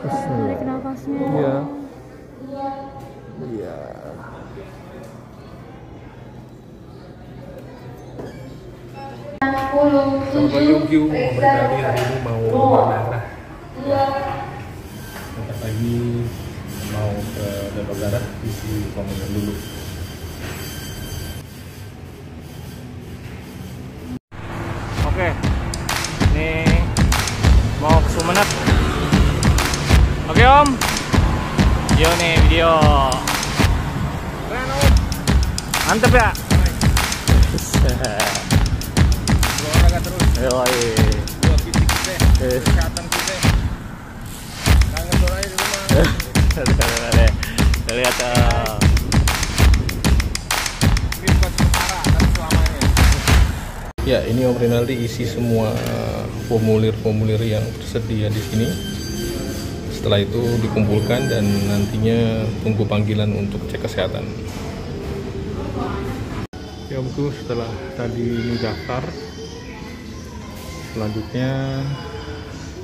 Tarik nafasnya. Iya. Iya. Sobat Hemocue mau berani hari ini mau darah. Nanti pagi mau ke donor darah isi komunitas dulu. Oke, ini mau ke Sumenep. Oke Om, video nih video. Mantep ya. Olahraga terus. Yoi. Buat fisik kita, kesehatan kita. Kangen dorai di rumah. Kita lihat. Ini bukan sementara, tapi selamanya. Ya, ini Om Rinaldi isi semua formulir yang tersedia di sini. Setelah itu dikumpulkan dan nantinya tunggu panggilan untuk cek kesehatan. Ya Omku, setelah tadi daftar, selanjutnya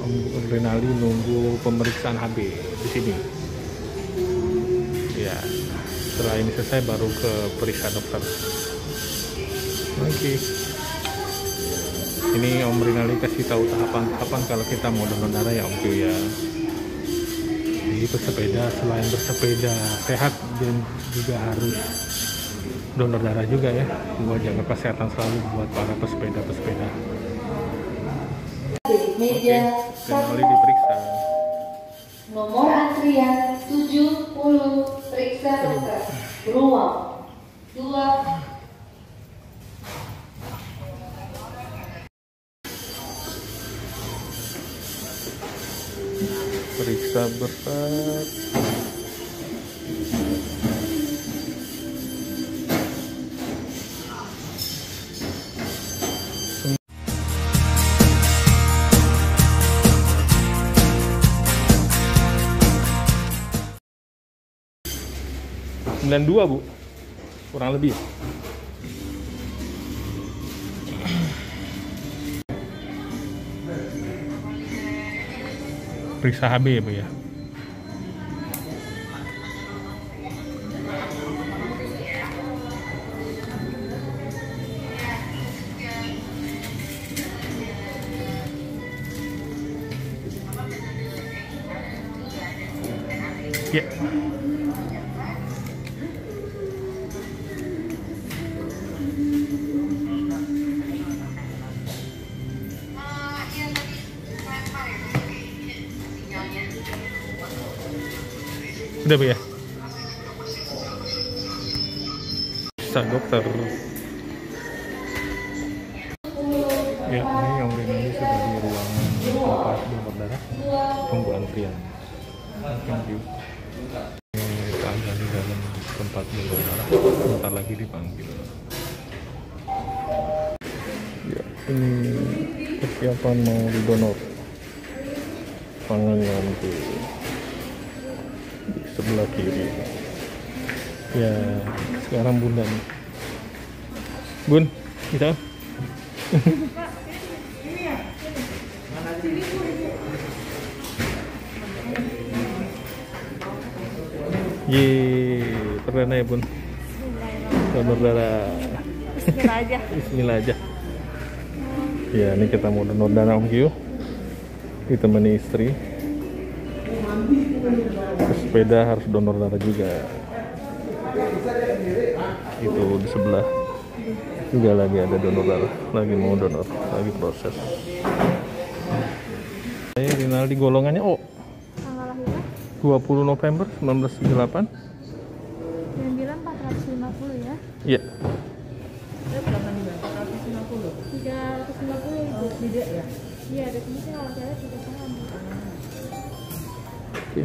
Om Rinaldi nunggu pemeriksaan HB di sini. Ya, setelah ini selesai baru ke periksa dokter. Oke. Ini Om Rinaldi kasih tahu tahapan-tahapan kalau kita mau donor darah ya Omku ya. Jadi pesepeda, selain bersepeda sehat dan juga harus donor darah juga ya, buat jaga kesehatan selalu buat para pesepeda. Meja Rinaldi diperiksa. Nomor antrian 70, periksa dokter. Ruang 2. Periksa berat. Sembilan dua Bu, kurang lebih. Periksa HB ya Bu ya. Ya. Udah Bu ya. Sang dokter. Ya, ini yang Rinaldi sudah di ruangan tempat donor darah. Tunggu antrian. Kita ada di dalam tempat donor darah. Sebentar lagi dipanggil. Ya, ini persiapan mau didonor. Tangannya nanti di sebelah kiri. Ya, sekarang Bunda nih. Bun, kita. Ye, perdana ya Bun. Donor darah. Bismillah aja. Bismillah aja. Ya, ini kita mau donor darah Om Kyu. Ditemani istri. Sepeda harus donor darah juga. Itu di sebelah juga lagi ada donor darah, lagi mau donor, lagi proses. Saya Rinaldi golongannya O. 20 November 1998. Yang bilang 450 ya? Iya. 350 tidak ya? Iya, ada kemungkinan kalau saya tidak paham. Oke.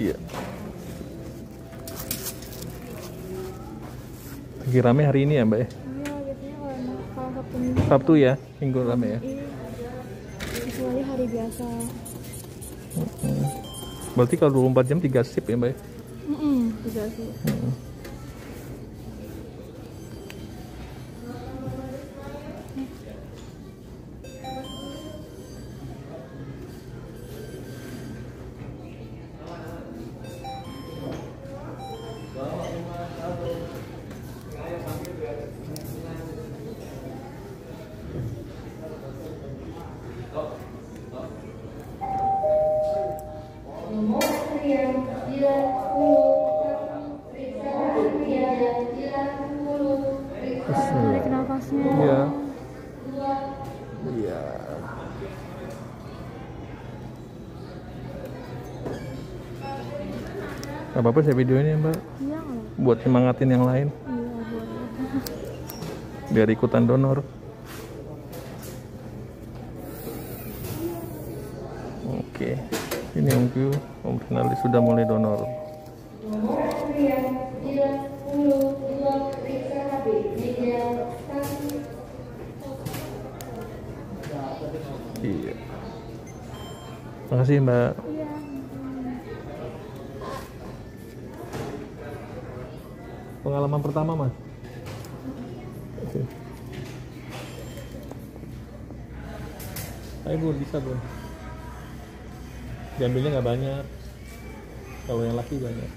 Iya. Lagi rame hari ini ya Mbak ya? Iya, biasanya kalau Sabtu minggu. Sabtu ya, minggu rame ya? Iya, kecuali hari biasa. Berarti kalau 24 jam 3 sip ya Mbak ya? 3 sip. nafasnya. Tarik nafasnya. Iya. Iya. Gak apa-apa saya videoin ya Mbak. Iya. Buat semangatin yang lain. Iya boleh. Biar ikutan donor. Oke, ini Om Rinaldi sudah mulai donor. Iya. Makasih Mbak. Iya. Pengalaman pertama Mas. Oke. Ayo Bu, bisa Bu. Diambilnya nggak banyak, kalau yang laki banyak.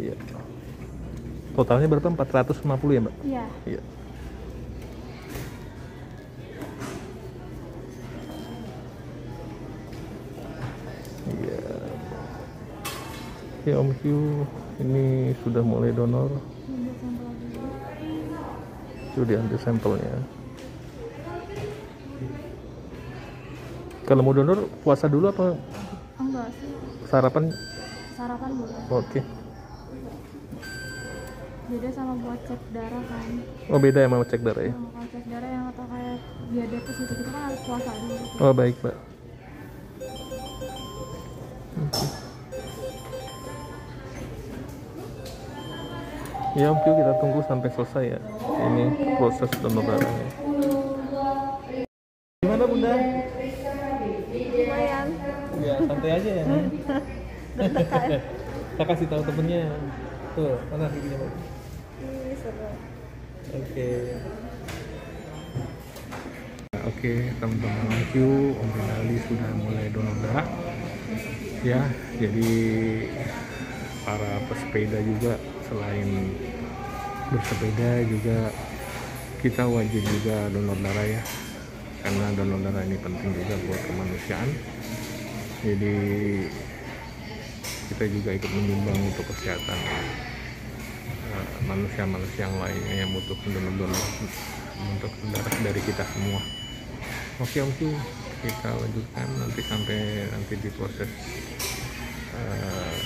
Iya. Totalnya berapa? 450 ya Mbak? Iya. Iya. Oke Om Hugh, ini sudah mulai donor. Itu diambil sampelnya. Kalau mau donor puasa dulu apa? Enggak sih. Sarapan? Sarapan boleh. Oke. Beda sama buat cek darah kan? Oh beda ya mau cek darah ya? Mau cek darah yang atau kayak diabetes gitu-gitu kan harus puasa dulu. Gitu. Oh baik Mbak. Okay. Ya Om Q, kita tunggu sampai selesai ya. Ini proses donor darahnya. Gimana Bunda? Lumayan. Ya santai aja ya. Kita kasih tahu temennya. Tuh, mana giginya Bu? Ini seru. Oke. Oke, teman-teman Om Q, Om Rinaldi sudah mulai donor darah. Ya, jadi para pesepeda juga selain bersepeda juga kita wajib juga donor darah ya, karena donor darah ini penting juga buat kemanusiaan. Jadi kita juga ikut menyumbang untuk kesehatan manusia-manusia yang lainnya yang butuh donor-donor untuk darah dari kita semua. Oke Om Q, kita lanjutkan nanti sampai nanti di proses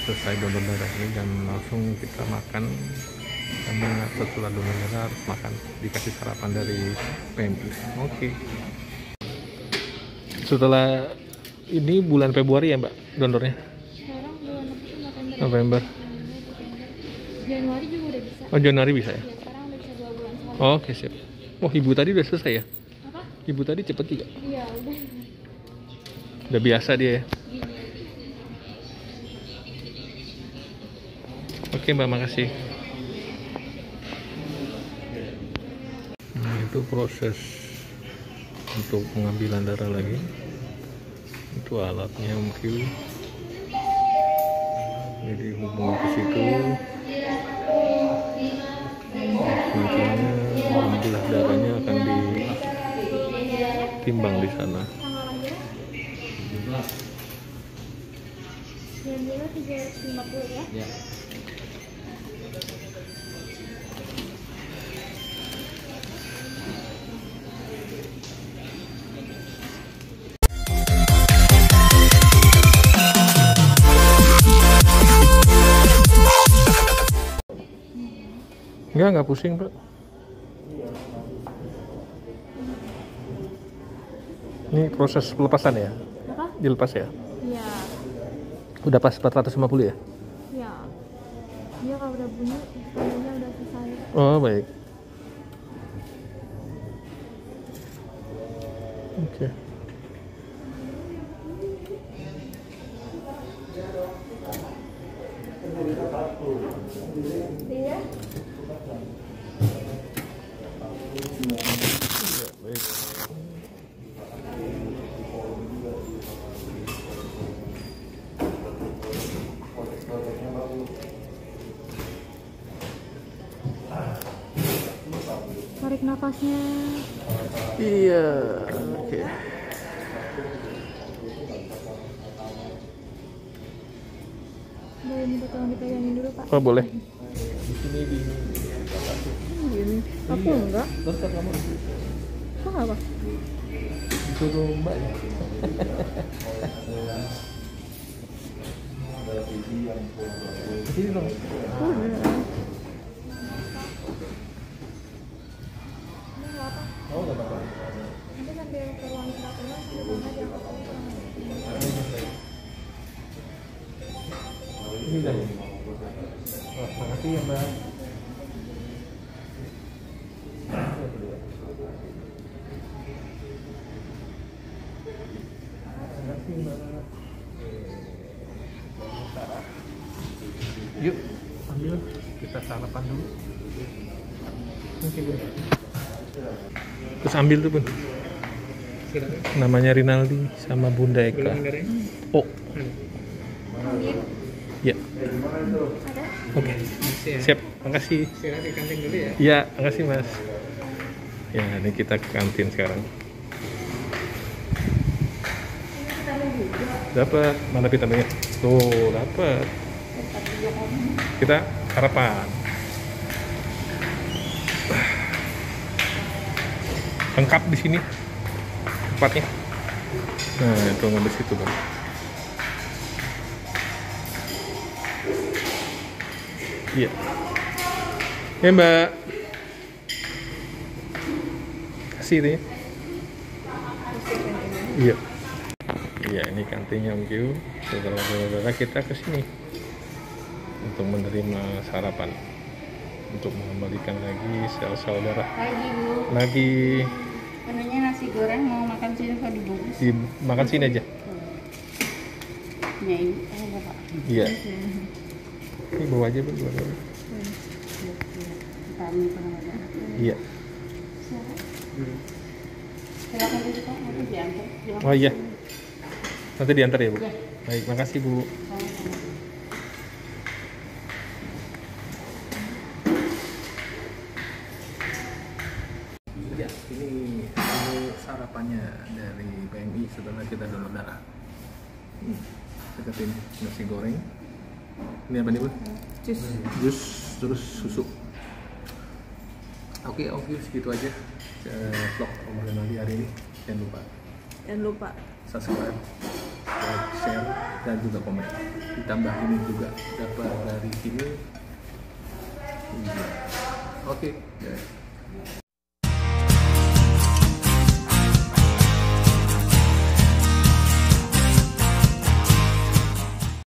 selesai donor darah ini, dan langsung kita makan karena setelah donor darah harus makan, dikasih sarapan dari PMI. Oke. Setelah ini bulan Februari ya Mbak donornya? Sekarang bulan November. Januari juga udah bisa. Oh Januari bisa ya? Ya sekarang udah bisa 2 bulan sekarang. Oke siap. Wah ibu tadi udah selesai ya? Apa? Ibu tadi cepet juga? Iya udah. Udah biasa dia ya? Oke Mbak, makasih. Nah itu proses untuk pengambilan darah lagi. Itu alatnya mungkin. Jadi hubungi ke situ. Nantinya pengambilan darahnya akan ditimbang di sana. Yang dulu 350 ya. Enggak pusing Pak. Ini proses pelepasan ya? Apa? Dilepas ya? Iya. Udah pas 450 ya? Iya. Dia kalau udah bunyi, bunyinya udah selesai. Oh baik. Oke. Iya. Tarik nafasnya. Iya, oke. Pak? Oh, boleh. Di sini dingin. Aku enggak. Bentar kamu. Kok apa? Disuruh Mbak ya. Sini dong. Oh, enggak apa-apa. Nanti sambil ke ruang terakhir ini dah. Oh, makasih ya, Mbak. Makasih, Mbak. Yuk, ambil kita sarapan dulu. Oke, Bu. Terus ambil tuh Bun. Namanya Rinaldi sama Bunda Eka. Oh. Ya. Oke. Siap. Makasih. Istirahat di kantin dulu ya. Iya, makasih Mas. Ya, ini kita ke kantin sekarang. Dapat. Mana vitaminnya? Tuh, dapat. Kita harapan. Lengkap di sini tempatnya. Nah, itu ngambil situ, Bang. Iya. Ya, Mbak. Kasih ini. Iya. Iya, ini kantinnya Hemocue. Saudara-saudara kita ke sini untuk menerima sarapan. Untuk mengembalikan lagi sel-sel darah. Lagi, Bu. Lagi. Karena nasi goreng mau makan sini kalau dibungkus. Makan sini aja. Iya, ini apa, Pak? Iya. Ini bawa aja, Bu. Iya. Silakan dulu, Pak. Nanti diantar. Oh, iya. Nanti diantar ya, Bu? Ya. Baik, makasih, Bu. Sama-sama. Dari PMI setelah kita donor darah. Deketin nasi goreng. Ini apa nih, Bu? Jus terus susu. Oke, segitu aja vlog Om Rinaldi hari ini. Jangan lupa subscribe, like, share dan juga komen. Ditambah ini juga dapat dari sini. Oke.